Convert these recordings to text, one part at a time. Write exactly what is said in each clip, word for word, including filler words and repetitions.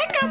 Wickham.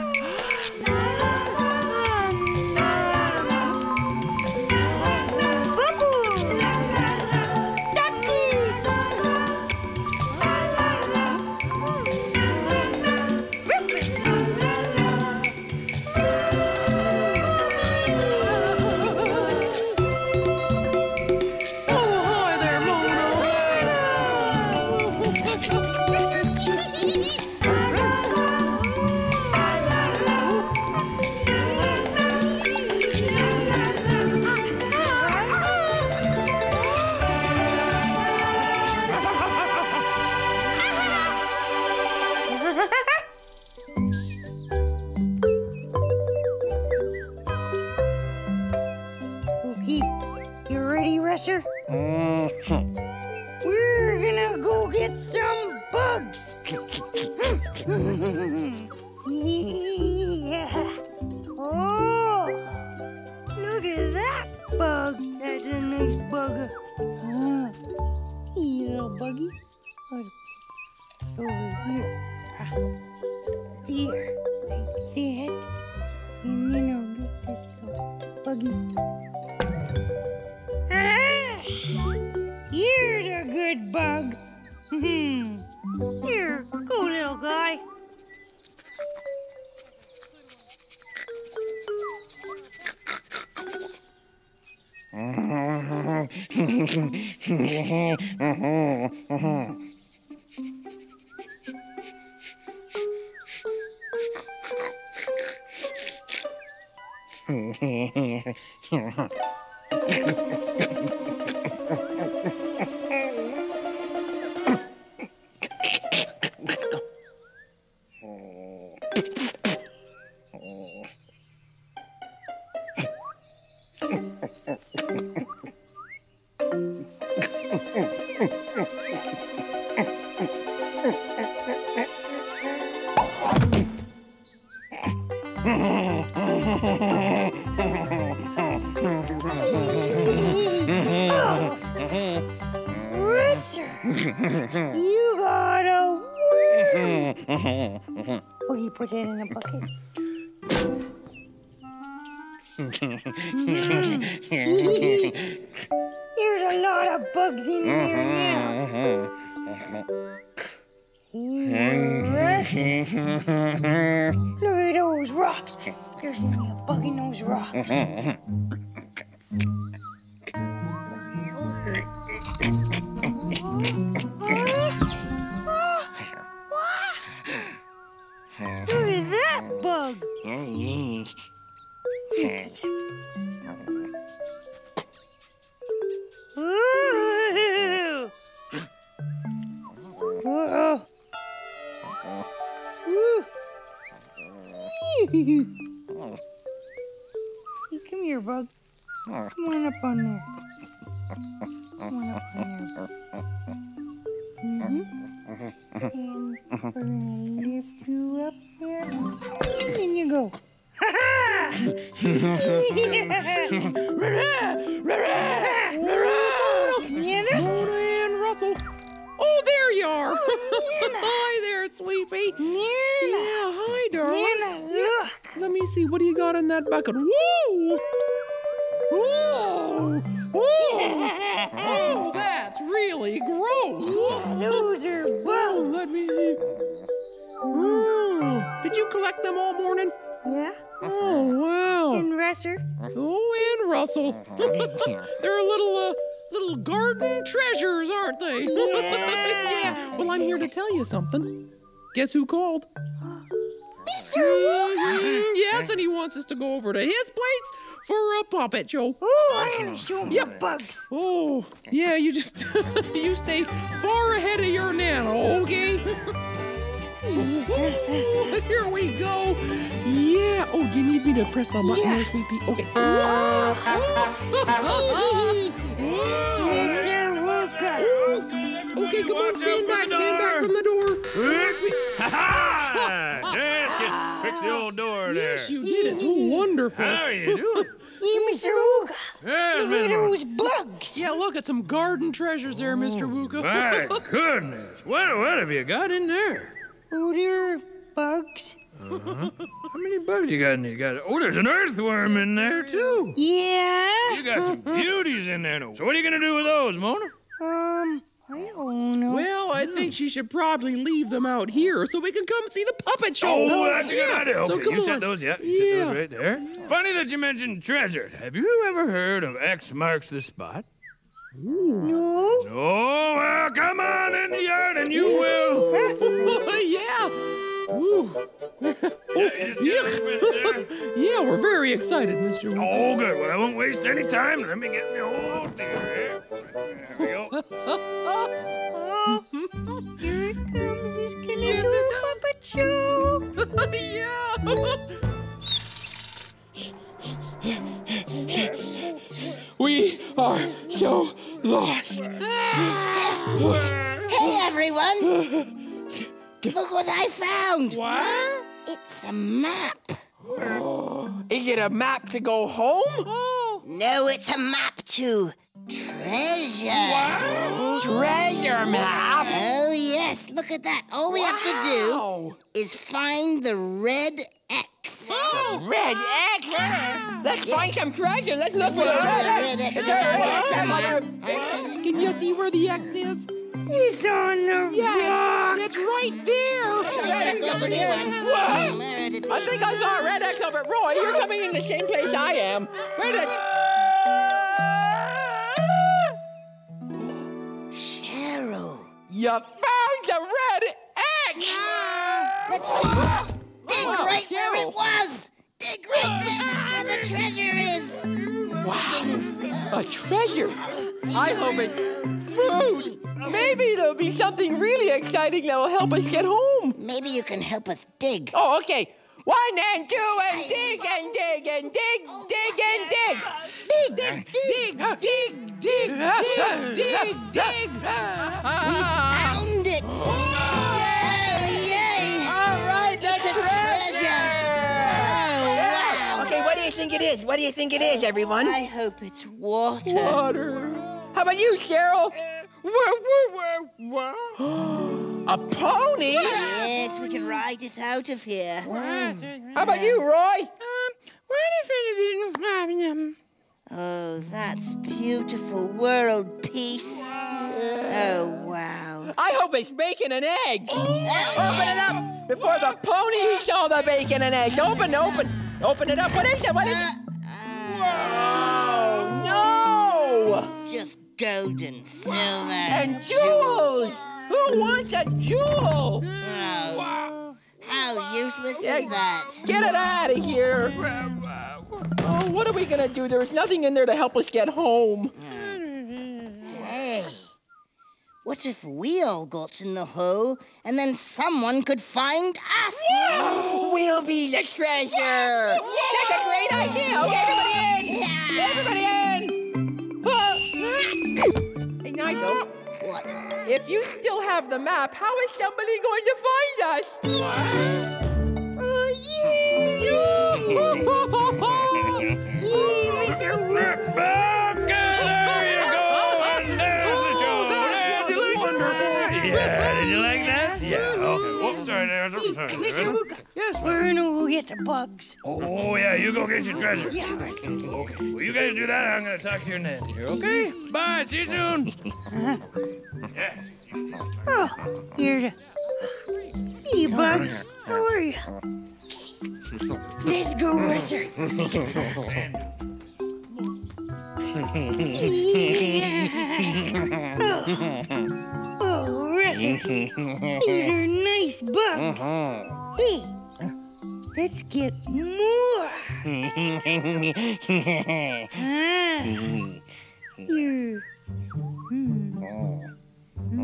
Something. Guess who called? Mister Wooka! Yes, and he wants us to go over to his place for a puppet show. Oh, I'm gonna show him the bugs. Oh, yeah, you just, you stay far ahead of your Nana, okay? Here we go. Yeah. Oh, do you need me to press the button there, Sweet Pea? Okay. Mister Wooka! Okay, come on, stand back, stand back from the door. Ha ha! Yes, can fix the old door there. Yes, you did. It's wonderful. How are you doing? Hey, Mister Wooka. Yeah, look at those bugs. Yeah, look at some garden treasures there, Mister Wooka. My goodness. What, what have you got in there? Oh, there are bugs. Uh-huh. bugs you got? You got? Oh, there's an earthworm in there, too. Yeah? You got some beauties in there. So what are you going to do with those, Mona? Um, I don't know. Well, I think she should probably leave them out here so we can come see the puppet show. Oh, that's a good idea. Okay, so come you on. said those, yeah. You yeah. said those right there. Yeah. Funny that you mentioned treasure. Have you ever heard of X Marks the Spot? Ooh. No. Oh, well, come on in the yard and you will. Yeah. Ooh. yeah, yeah. yeah, we're very excited, Mister Wooka. Oh, good. Well, I won't waste any time. Let me get the whole thing here. There we go. Here it comes. He's gonna yes, do a puppet show. yeah. We are so lost. Hey, everyone. Look what I found! What? It's a map. Oh. Is it a map to go home? Oh. No, it's a map to treasure. What? Treasure map? Oh, yes. Look at that. All we wow. have to do is find the red X. Oh. The red X? Wow. Let's yes. find some treasure. Let's look for the red X. Can you see where the X is? He's on the yes, rock. It's right there. Yeah, what? I think I saw a red X over at Roy. You're coming in the same place I am. Where did? Cheryl. You found the red X. Let's just dig oh, right Cheryl. where it was. Dig right there. That's where the treasure is. Wow. A treasure. I hope it's. Food. Maybe there'll be something really exciting that will help us get home. Maybe you can help us dig. Oh, okay. One and two and dig and dig and dig, dig and dig. Dig, dig, dig, dig, dig, dig, dig, dig. We found it. Yay! Yay! All right, that's a treasure. Oh, wow. Okay, what do you think it is? What do you think it is, everyone? I hope it's water. Water. How about you, Cheryl? A pony? Yes, we can ride it out of here. Wow. How about you, Roy? Um, what if it didn't have them? Oh, that's beautiful world peace. Oh, wow. I hope it's bacon and eggs. Oh, open it up before the pony saw the bacon and eggs. Open, open. Open it up. What is it? What is it? Wow. No. Just gold and silver. And jewels! Who wants a jewel? Oh. Wow. How useless yeah. is that? Get it out of here. Oh, what are we going to do? There's nothing in there to help us get home. Hey, what if we all got in the hole and then someone could find us? Yeah. We'll be the treasure. Yeah. That's a great idea. Okay, everybody in. Yeah. Everybody in. Hey, Nigel. What? If you still have the map, how is somebody going to find us? What? Oh, yee! Yee! Yee, Mister Wooka! There you go! And there's the show! Oh, did you like that? Yeah, did you like that? Yeah. Oh, oops, sorry, there. Sorry, sorry. Mister Wooka. Yes, we're going to go get the bugs. Oh, yeah, you go get your treasure. Yeah. Okay. Well, you guys do that, I'm going to talk to your nanny here, okay? Bye, see you soon. yeah. Oh, here's a... Hey, bugs, how are you? Let's go, Richard. yeah. Oh, oh Richard, these are nice bugs. Hey. Let's get more. ah. Here. Hmm. Oh,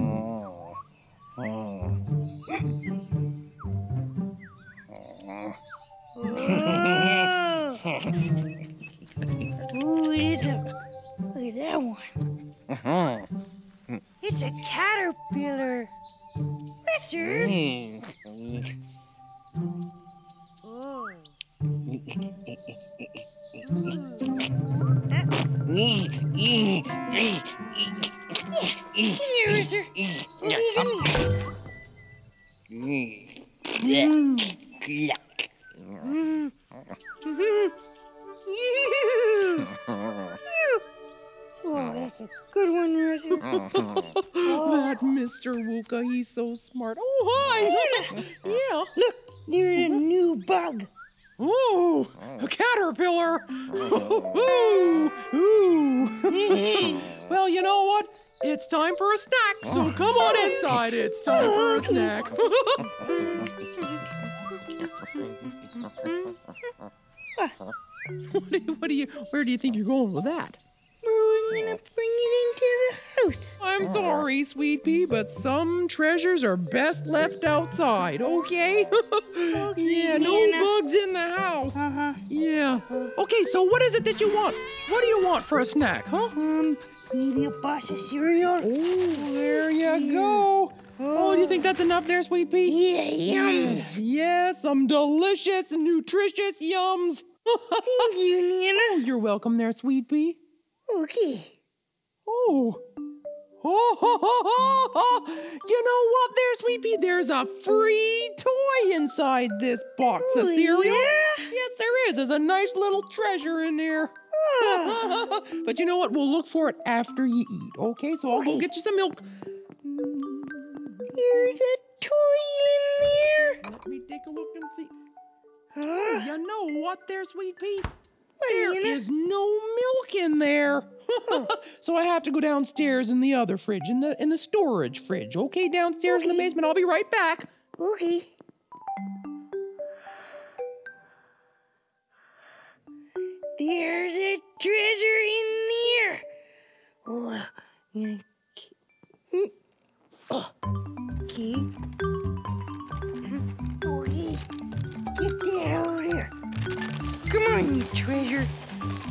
it is a... Look at that one. It's a caterpillar. Richard. Oh. Here, Richard. Mm. Mm. Oh, that's a good one, Richard. That Mister Wooka, he's so smart. Oh, hi. Yeah. Look, there's a new bug. Ooh, a caterpillar. Ooh, ooh. Well, you know what? It's time for a snack, so come on inside. It's time for a snack. what, do you, what do you? Where do you think you're going with that? We're gonna bring it into the house. I'm sorry, Sweet Pea, but some treasures are best left outside. Okay? Yeah, no bugs in the house. Uh-huh. Yeah. Okay, so what is it that you want? What do you want for a snack, huh? Um, maybe a box of cereal. Oh, there you go. Oh, do you think that's enough there, Sweet Pea? Yeah, yums. Yes, yeah, some delicious, nutritious yums. Thank you, Nina. You're welcome there, Sweet Pea. Okay. Oh. Oh, ho, ho, ho, ho. You know what there, Sweet Pea? There's a free toy inside this box oh, of cereal. Yeah? Yes, there is. There's a nice little treasure in there. Ah. But you know what? We'll look for it after you eat, okay? So I'll okay. go get you some milk. There's a toy in there. Let me take a look and see. Huh? Oh, you know what there, Sweet Pea? There is no milk in there. So I have to go downstairs in the other fridge, in the in the storage fridge. Okay, downstairs okay. in the basement. I'll be right back. Okay. There's a treasure in there. Oh, okay. Okay. Get that out of there. Come on, you treasure.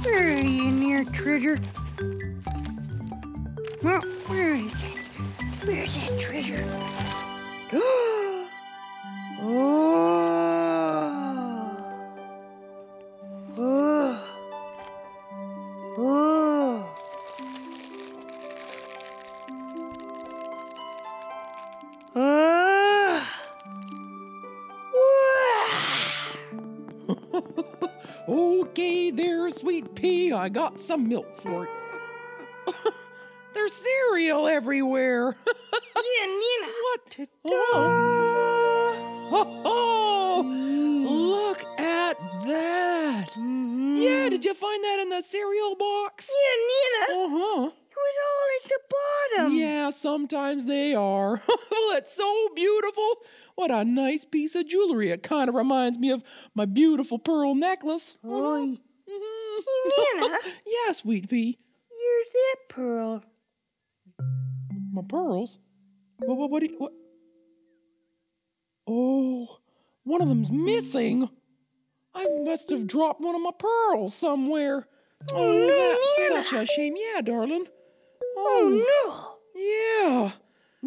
Where are you in there, treasure? Well, where is it? Where's that treasure? Oh! Oh! Oh! Oh! Oh! Okay there, Sweet Pea, I got some milk for it. There's cereal everywhere. Yeah, Nina. What? Oh. Oh, oh. Look at that. Mm-hmm. Yeah, did you find that in the cereal box? Yeah, Nina. Uh-huh. It was all at the bottom. Yeah, sometimes they are. Well, it's so beautiful. What a nice piece of jewelry. It kind of reminds me of my beautiful pearl necklace. Roy. Mm-hmm. Nana. Yeah, Sweet Pea. Here's that pearl. My pearls? What, what, what, do you, what? Oh, one of them's missing. I must have dropped one of my pearls somewhere. Oh, no, that's Nana. Such a shame. Yeah, darling. Oh, oh no!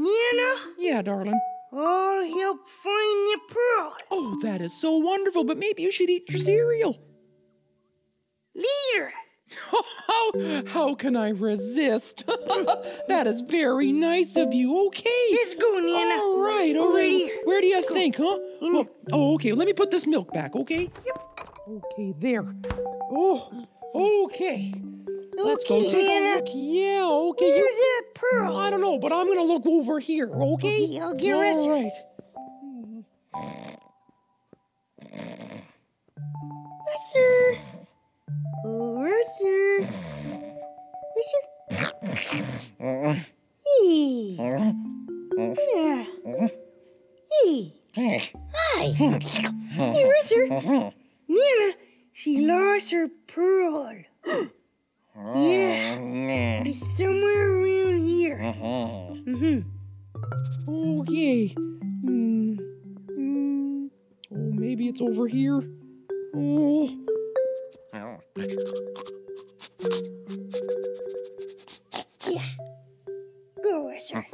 Yeah! Nana? Yeah, darling. I'll help find your pearl. Oh, that is so wonderful, but maybe you should eat your cereal. Later! how, how can I resist? That is very nice of you. Okay. Let's go, Nana. All right, all right. Here. Where do you Let's think, go. huh? Oh, oh, okay. Let me put this milk back, okay? Yep. Okay, there. Oh, okay. Let's okay, go take Nana. a look. Yeah, okay. Here's that pearl. I don't know, but I'm going to look over here, okay? Okay, I'll get it. All right. Rooster. Oh, Rooster. Rooster. Hey. Yeah. Hey. Hi. Hey, Rooster. Nina, she lost her pearl. Yeah, it's somewhere around here. Mm-hmm. Okay. Mm. Mm. Oh, maybe it's over here. Oh. Yeah. Go, Richard.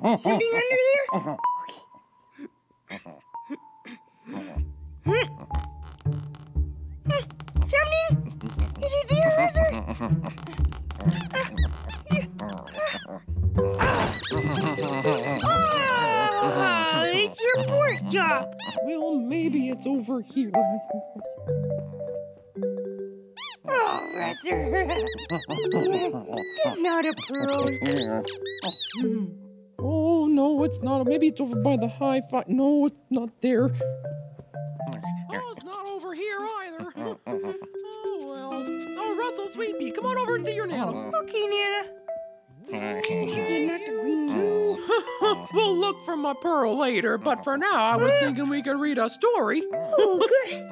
Something under there? Okay. Something? Ah, it's your port job. Well, maybe it's over here. Oh, Russell. That's not a pearl. Oh, no, it's not. Maybe it's over by the high five. No, it's not there. Oh, it's not over here either. Oh, well. Oh, Russell, Sweet Pea, come on over and see your Nana. Okay, Nana. Okay, not the green too. We'll look for my pearl later, but for now, I was thinking we could read a story. Oh, good.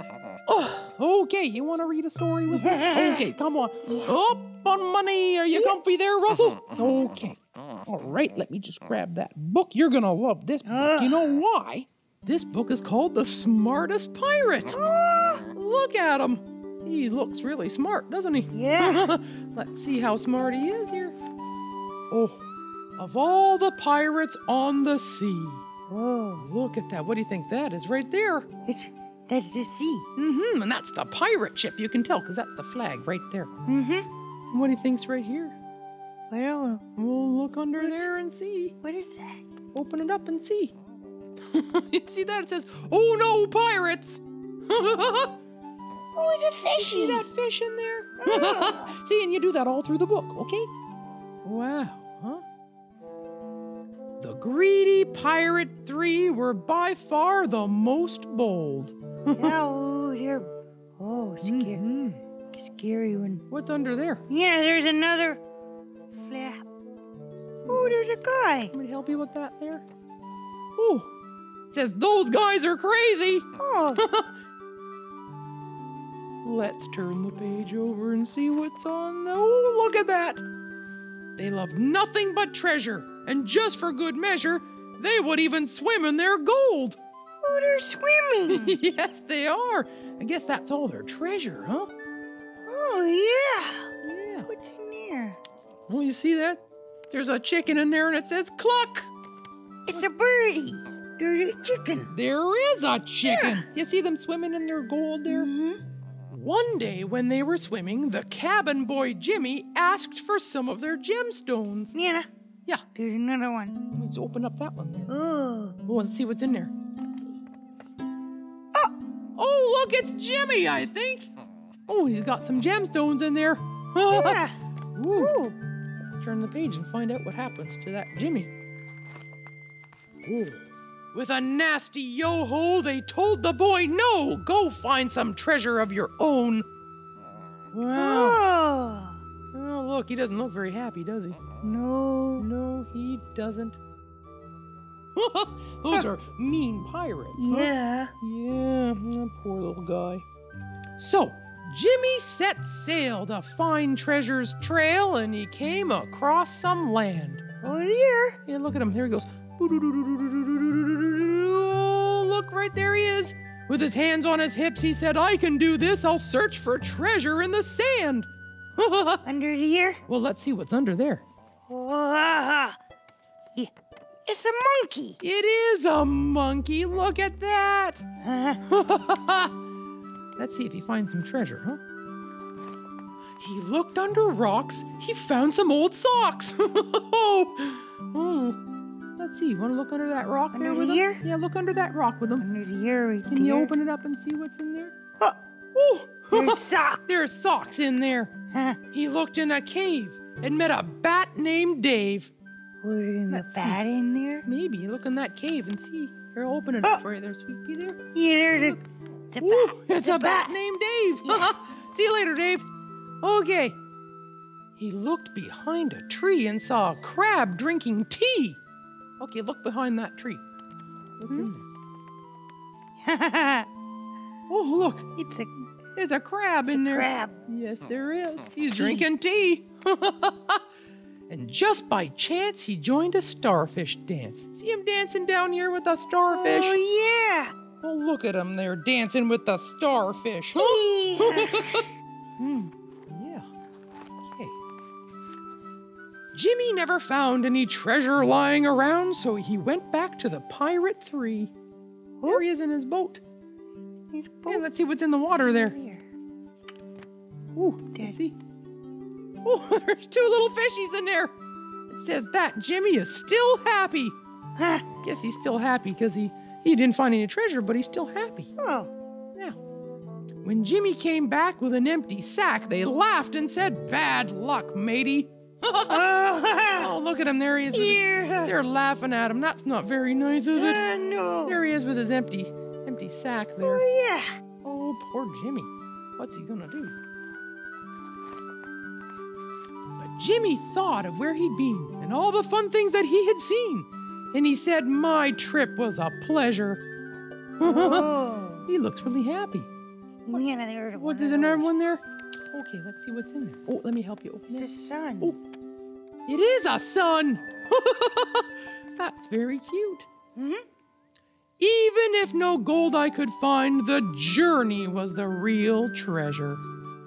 Oh, okay, you want to read a story with me? Okay, come on. Up on my knee. Are you comfy there, Russell? Okay. All right, let me just grab that book. You're going to love this book. Uh. You know why? This book is called The Smartest Pirate. Uh. Look at him. He looks really smart, doesn't he? Yeah. Let's see how smart he is here. Oh, of all the pirates on the sea. Oh, look at that. What do you think that is right there? It's, that's the sea. Mm-hmm, and that's the pirate ship. You can tell because that's the flag right there. Mm-hmm. And what do you think's right here? I don't know. We'll look under What's, there and see. What is that? Open it up and see. You see that? It says, "Oh no, pirates!" Oh, it's a fish. You see that fish in there? Oh. See, and you do that all through the book, okay? Wow, huh? The greedy Pirate Three were by far the most bold. Oh, they're oh scary, mm-hmm. scary one. What's under there? Yeah, there's another. Flap. Oh, there's a guy. Can we help you with that there? Oh, says those guys are crazy. Oh. Let's turn the page over and see what's on the... Oh, look at that. They love nothing but treasure. And just for good measure, they would even swim in their gold. Oh, they're swimming. Yes, they are. I guess that's all their treasure, huh? Oh, yeah. Yeah. What's in there? Oh, you see that? There's a chicken in there and it says cluck. It's a birdie. There's a chicken. There is a chicken. Yeah. You see them swimming in their gold there? Mm-hmm. One day when they were swimming, the cabin boy Jimmy asked for some of their gemstones. Nina. Yeah. There's another one. Let's open up that one there. Oh. Oh, and see what's in there. Oh. Oh, look, it's Jimmy, I think. Oh, he's got some gemstones in there. Yeah. Ooh. Ooh. Turn the page and find out what happens to that Jimmy. Ooh. With a nasty yo-ho, they told the boy, no, go find some treasure of your own. Wow. Oh. Oh, look, he doesn't look very happy, does he? No. No, he doesn't. Those are mean pirates, huh? Yeah. Yeah, that poor little guy. So, Jimmy set sail to find treasure's trail, and he came across some land. Oh, dear. Yeah, look at him. Here he goes. Oh, look, right there he is. With his hands on his hips, he said, I can do this. I'll search for treasure in the sand. Under here? Well, let's see what's under there. Wow. Yeah. It's a monkey. It is a monkey. Look at that. Uh-huh. Let's see if he finds some treasure, huh? He looked under rocks. He found some old socks. Oh. Oh. Let's see. You want to look under that rock under there with here? Him? Yeah, look under that rock with him. Under here, right Can there. You open it up and see what's in there? Huh. Oh. There's socks. There's socks in there. Huh. He looked in a cave and met a bat named Dave. Was there a bat see. In there? Maybe. Look in that cave and see. Here, I'll open it oh. up for you there, Sweet Pea there. Yeah, there's a... It's a, Ooh, it's a bat. bat named Dave. Yeah. See you later, Dave. Okay. He looked behind a tree and saw a crab drinking tea. Okay, look behind that tree. What's hmm? in there? Oh, look. It's a, There's a crab it's in a there. crab. Yes, there is. He's tea. drinking tea. And just by chance, he joined a starfish dance. See him dancing down here with a starfish? Oh, yeah. Oh, look at him there, dancing with the starfish. Yeah. mm, yeah. Okay. Jimmy never found any treasure lying around, so he went back to the Pirate Three. Oh. There he is in his boat. His boat. Yeah, let's see what's in the water there. Ooh, let's see. Oh, there's two little fishies in there. It says that Jimmy is still happy. Huh? Guess he's still happy because he, he didn't find any treasure, but he's still happy. Oh. Yeah. When Jimmy came back with an empty sack, they laughed and said, "Bad luck, matey." Oh, look at him. There he is. With yeah. his, they're laughing at him. That's not very nice, is it? Uh, no. There he is with his empty, empty sack there. Oh, yeah. Oh, poor Jimmy. What's he gonna do? But Jimmy thought of where he'd been and all the fun things that he had seen. And he said, "My trip was a pleasure." Oh. He looks really happy. What, yeah, what is another one there? Okay, let's see what's in there. Oh, let me help you open it. It's a sun. Oh, it is a sun. That's very cute. Mm-hmm. Even if no gold I could find, the journey was the real treasure.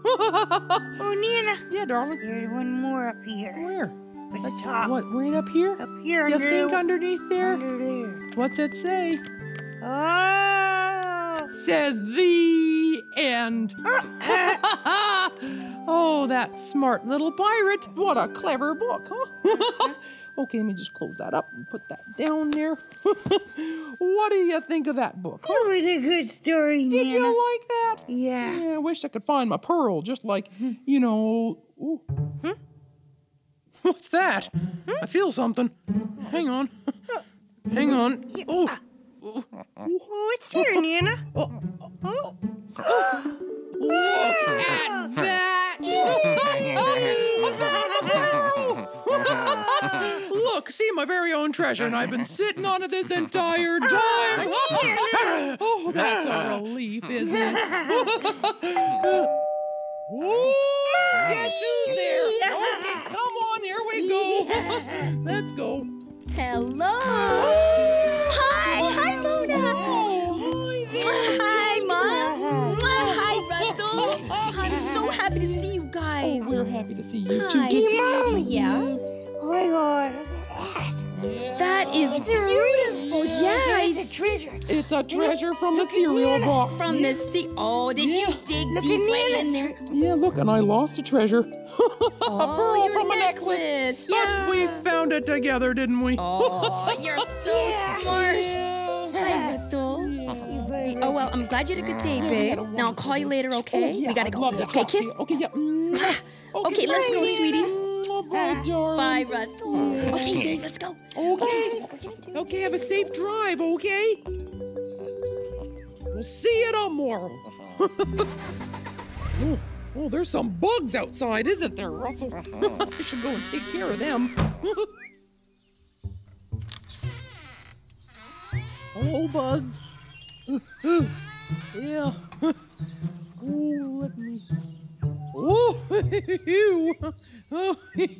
Oh, Nina. Yeah, darling. There's one more up here. Where? At the top. What, right up here? Up here. You under think the, underneath there? Under there. What's it say? Oh. It says the end. Oh, that smart little pirate. What a clever book, huh? Okay, let me just close that up and put that down there. What do you think of that book? Huh? It was a good story, Nana. Did you like that? Yeah. Yeah. I wish I could find my pearl, just like, you know... Ooh. Huh? What's that? Hmm? I feel something. Hang on. Hang on. Oh. Oh, it's here, Nina. Oh. Oh. Oh. Look at that! I found a pearl! Look, see, my very own treasure, and I've been sitting on it this entire time. Oh, that's a relief, isn't it? Whoa! Get through there! Okay, come on, here we go! Let's go! Hello! Oh, hi! Oh, hi, Mona! Oh, hi there! Hi, Mom! Hi, Russell! I'm so happy to see you guys! Oh, we're happy to see you too! Hey, Mom! Yeah? Oh my God, look at that! Yeah. That is it's beautiful. Yeah, it's a treasure. It's a treasure from look the cereal box. From the sea. Oh, did yeah. you dig look deep in Yeah, look, and I lost a treasure. Oh, a pearl from necklace. a necklace. Yeah. But we found it together, didn't we? Oh, you're so yeah. smart. Yeah. Hi, Russell. Yeah. Oh, well, I'm glad you had a good day, babe. Yeah, now I'll call you later, okay? Oh, yeah, we gotta go. Okay, kiss. Okay, yeah. okay, okay, let's go, sweetie. Bye, darling. Bye, Russell. Yeah. Okay, Dave, let's go. Okay. Okay, have a safe drive, okay? We'll see you tomorrow. oh, oh, there's some bugs outside, isn't there, Russell? I should go and take care of them. Oh, bugs. Yeah. Oh, let me... Oh, you. Oh,